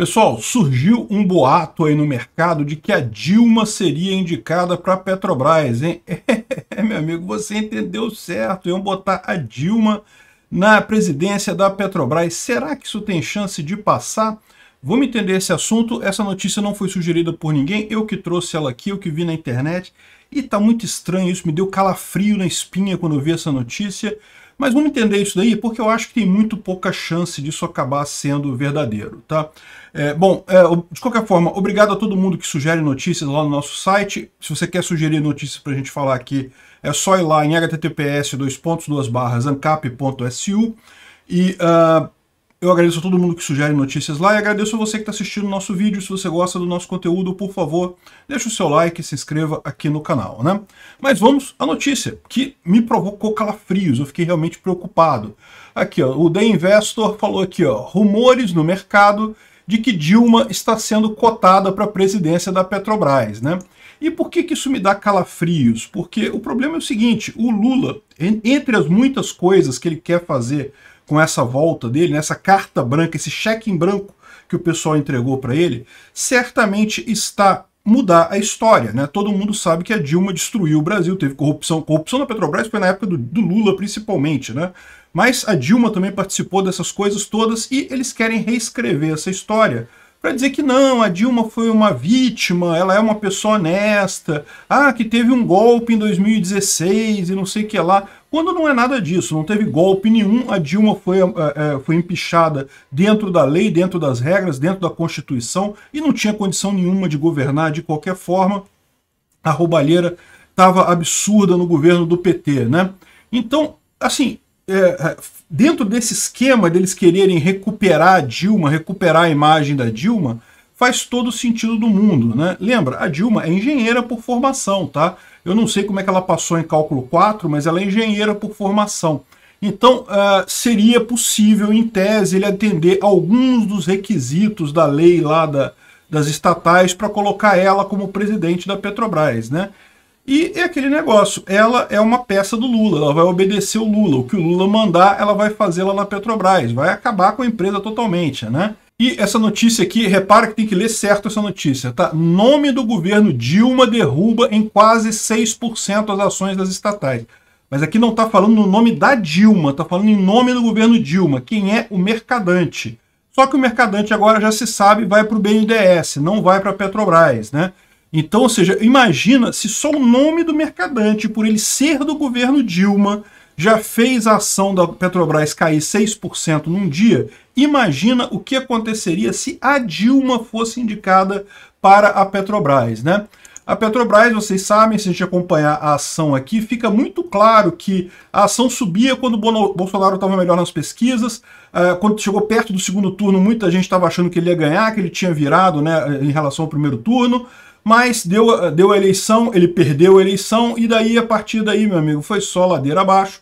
Pessoal, surgiu um boato aí no mercado de que a Dilma seria indicada para a Petrobras, hein? É, meu amigo, você entendeu certo. Iam botar a Dilma na presidência da Petrobras. Será que isso tem chance de passar? Vamos entender esse assunto. Essa notícia não foi sugerida por ninguém. Eu que trouxe ela aqui, eu que vi na internet. E tá muito estranho isso. Me deu calafrio na espinha quando eu vi essa notícia. Mas vamos entender isso daí, porque eu acho que tem muito pouca chance disso acabar sendo verdadeiro, tá? De qualquer forma, obrigado a todo mundo que sugere notícias lá no nosso site. Se você quer sugerir notícias para a gente falar aqui, é só ir lá em https://ancap.su e eu agradeço a todo mundo que sugere notícias lá e agradeço a você que está assistindo o nosso vídeo. Se você gosta do nosso conteúdo, por favor, deixa o seu like e se inscreva aqui no canal, né? Mas vamos à notícia, que me provocou calafrios, eu fiquei realmente preocupado. Aqui, ó, o The Investor falou aqui, ó, rumores no mercado de que Dilma está sendo cotada para a presidência da Petrobras, né? E por que que isso me dá calafrios? Porque o problema é o seguinte, o Lula, entre as muitas coisas que ele quer fazer com essa volta dele, nessa carta branca, esse cheque em branco que o pessoal entregou para ele, certamente está mudar a história, né? Todo mundo sabe que a Dilma destruiu o Brasil, teve corrupção. Corrupção na Petrobras foi na época do Lula, principalmente, né? Mas a Dilma também participou dessas coisas todas e eles querem reescrever essa história para dizer que não, a Dilma foi uma vítima, ela é uma pessoa honesta, ah, que teve um golpe em 2016 e não sei o que lá, quando não é nada disso, não teve golpe nenhum, a Dilma foi empichada dentro da lei, dentro das regras, dentro da Constituição, e não tinha condição nenhuma de governar de qualquer forma, a roubalheira estava absurda no governo do PT, né? Então, assim, dentro desse esquema deles quererem recuperar a Dilma, recuperar a imagem da Dilma, faz todo o sentido do mundo, né? Lembra, a Dilma é engenheira por formação, tá? Eu não sei como é que ela passou em cálculo 4, mas ela é engenheira por formação. Então, seria possível, em tese, ele atender alguns dos requisitos da lei lá das estatais para colocar ela como presidente da Petrobras, né? E é aquele negócio, ela é uma peça do Lula, ela vai obedecer o Lula, o que o Lula mandar, ela vai fazer lá na Petrobras, vai acabar com a empresa totalmente, né? E essa notícia aqui, repara que tem que ler certo essa notícia, tá? Nome do governo Dilma derruba em quase 6% as ações das estatais. Mas aqui não tá falando no nome da Dilma, tá falando em nome do governo Dilma, quem é o Mercadante. Só que o Mercadante agora já se sabe, vai para o BNDES, não vai para a Petrobras, né? Então, ou seja, imagina se só o nome do Mercadante, por ele ser do governo Dilma, já fez a ação da Petrobras cair 6% num dia. Imagina o que aconteceria se a Dilma fosse indicada para a Petrobras, né? A Petrobras, vocês sabem, se a gente acompanhar a ação aqui, fica muito claro que a ação subia quando o Bolsonaro estava melhor nas pesquisas, quando chegou perto do segundo turno, muita gente estava achando que ele ia ganhar, que ele tinha virado, né, em relação ao primeiro turno, mas deu a eleição, ele perdeu a eleição, e daí, a partir daí, meu amigo, foi só ladeira abaixo.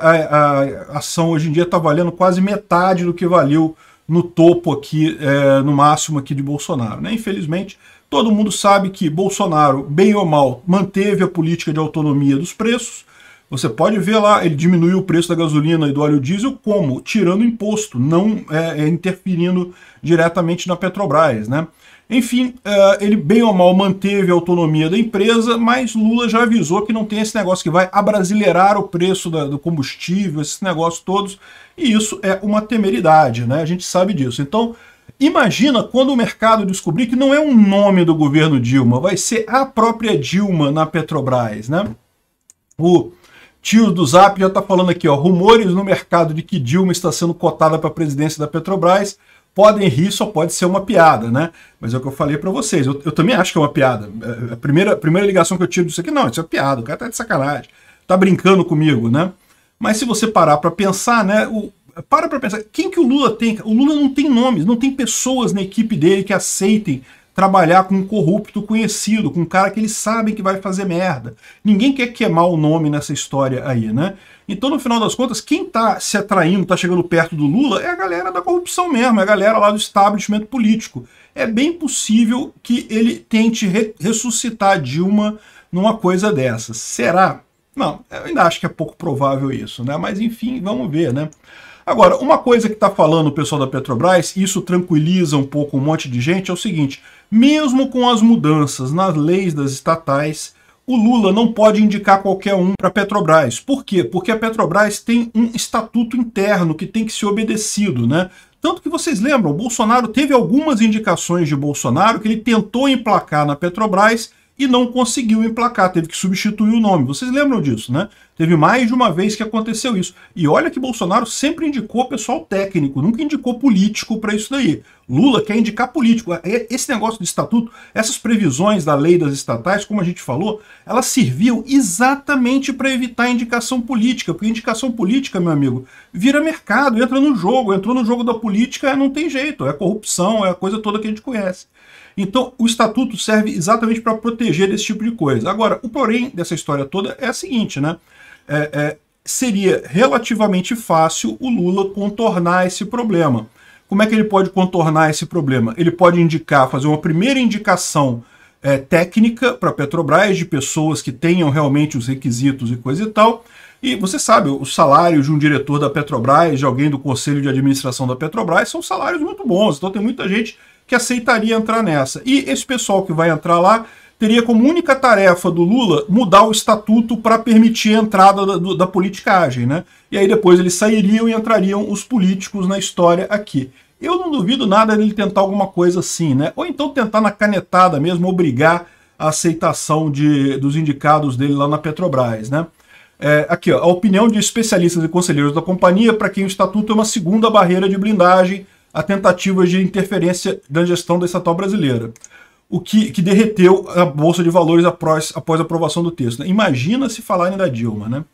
A ação hoje em dia está valendo quase metade do que valeu no topo aqui, no máximo aqui de Bolsonaro, né? Infelizmente, todo mundo sabe que Bolsonaro, bem ou mal, manteve a política de autonomia dos preços. Você pode ver lá, ele diminuiu o preço da gasolina e do óleo diesel como? Tirando imposto, não interferindo diretamente na Petrobras, né? Enfim, ele bem ou mal manteve a autonomia da empresa, mas Lula já avisou que não tem esse negócio que vai abrasileirar o preço do combustível, esses negócios todos, e isso é uma temeridade, né? A gente sabe disso. Então, imagina quando o mercado descobrir que não é um nome do governo Dilma, vai ser a própria Dilma na Petrobras, né? O tio do Zap já está falando aqui, ó, rumores no mercado de que Dilma está sendo cotada para a presidência da Petrobras, podem rir, só pode ser uma piada, né? Mas é o que eu falei pra vocês, eu também acho que é uma piada. A primeira ligação que eu tiro disso aqui, não, isso é piada, o cara tá de sacanagem, tá brincando comigo, né? Mas se você parar pra pensar, né, pra pensar, quem que o Lula tem? O Lula não tem nomes, não tem pessoas na equipe dele que aceitem trabalhar com um corrupto conhecido, com um cara que eles sabem que vai fazer merda. Ninguém quer queimar o nome nessa história aí, né? Então, no final das contas, quem tá se atraindo, tá chegando perto do Lula, é a galera da corrupção mesmo, é a galera lá do establishment político. É bem possível que ele tente ressuscitar Dilma numa coisa dessas. Será? Não, eu ainda acho que é pouco provável isso, né? Mas, enfim, vamos ver, né? Agora, uma coisa que está falando o pessoal da Petrobras, e isso tranquiliza um pouco um monte de gente, é o seguinte: mesmo com as mudanças nas leis das estatais, o Lula não pode indicar qualquer um para a Petrobras. Por quê? Porque a Petrobras tem um estatuto interno que tem que ser obedecido, né? Tanto que vocês lembram, o Bolsonaro teve algumas indicações de Bolsonaro que ele tentou emplacar na Petrobras e não conseguiu emplacar, teve que substituir o nome. Vocês lembram disso, né? Teve mais de uma vez que aconteceu isso. E olha que Bolsonaro sempre indicou pessoal técnico, nunca indicou político para isso daí. Lula quer indicar político. Esse negócio do estatuto, essas previsões da lei das estatais, como a gente falou, elas serviam exatamente para evitar a indicação política, porque a indicação política, meu amigo, vira mercado, entra no jogo. Entrou no jogo da política, não tem jeito, é corrupção, é a coisa toda que a gente conhece. Então, o estatuto serve exatamente para proteger desse tipo de coisa. Agora, o porém dessa história toda é a seguinte, né? Seria relativamente fácil o Lula contornar esse problema. Como é que ele pode contornar esse problema? Ele pode indicar, fazer uma primeira indicação técnica para a Petrobras, de pessoas que tenham realmente os requisitos e coisa e tal. E você sabe, os salários de um diretor da Petrobras, de alguém do Conselho de Administração da Petrobras, são salários muito bons. Então tem muita gente que aceitaria entrar nessa. E esse pessoal que vai entrar lá teria como única tarefa do Lula mudar o estatuto para permitir a entrada da politicagem, né? E aí depois eles sairiam e entrariam os políticos na história aqui. Eu não duvido nada dele tentar alguma coisa assim, né? Ou então tentar na canetada mesmo, obrigar a aceitação dos indicados dele lá na Petrobras, né? Aqui, ó, a opinião de especialistas e conselheiros da companhia, para quem o estatuto é uma segunda barreira de blindagem a tentativas de interferência da gestão da estatal brasileira, o que derreteu a Bolsa de Valores após a aprovação do texto. Né? Imagina se falarem da Dilma, né?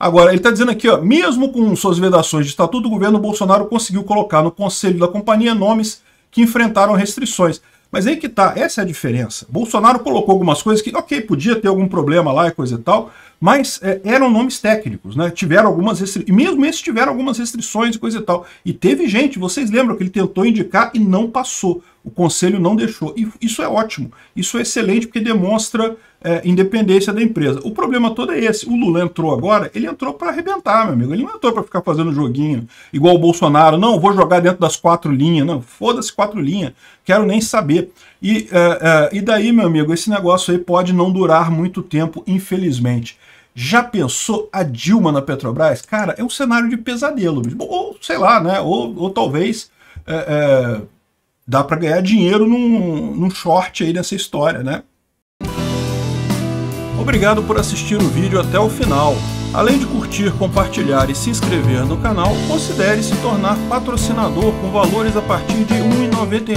Agora, ele está dizendo aqui, ó, mesmo com suas vedações de estatuto, o governo Bolsonaro conseguiu colocar no conselho da companhia nomes que enfrentaram restrições. Mas aí que tá, essa é a diferença. Bolsonaro colocou algumas coisas que, ok, podia ter algum problema lá e coisa e tal, mas eram nomes técnicos, né? Tiveram algumas restrições, e mesmo esses tiveram algumas restrições e coisa e tal. E teve gente, vocês lembram, que ele tentou indicar e não passou. O conselho não deixou. E isso é ótimo, isso é excelente, porque demonstra independência da empresa. O problema todo é esse. O Lula entrou agora, ele entrou para arrebentar, meu amigo. Ele não entrou para ficar fazendo joguinho, igual o Bolsonaro. Não, vou jogar dentro das 4 linhas. Não, foda-se 4 linhas. Quero nem saber. E daí, meu amigo, esse negócio aí pode não durar muito tempo, infelizmente. Já pensou a Dilma na Petrobras? Cara, é um cenário de pesadelo. Ou, sei lá, né? Ou talvez... Dá para ganhar dinheiro num short aí nessa história, né? Obrigado por assistir o vídeo até o final. Além de curtir, compartilhar e se inscrever no canal, considere se tornar patrocinador com valores a partir de R$ 1,99.